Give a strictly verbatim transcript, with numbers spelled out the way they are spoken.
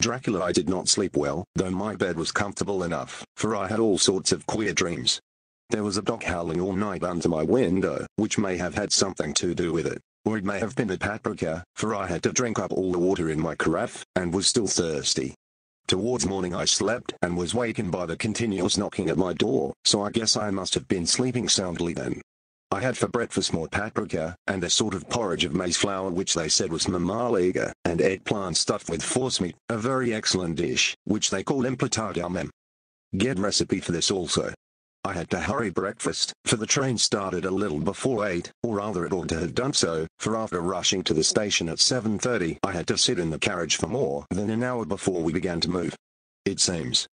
Dracula. I did not sleep well, though my bed was comfortable enough, for I had all sorts of queer dreams. There was a dog howling all night under my window, which may have had something to do with it, or it may have been a paprika, for I had to drink up all the water in my carafe, and was still thirsty. Towards morning I slept, and was wakened by the continuous knocking at my door, so I guess I must have been sleeping soundly then. I had for breakfast more paprika, and a sort of porridge of maize flour which they said was mammaliga, and eggplant stuffed with forcemeat, a very excellent dish, which they called emplatada mem. Get recipe for this also. I had to hurry breakfast, for the train started a little before eight, or rather it ought to have done so, for after rushing to the station at seven thirty I had to sit in the carriage for more than an hour before we began to move. It seems,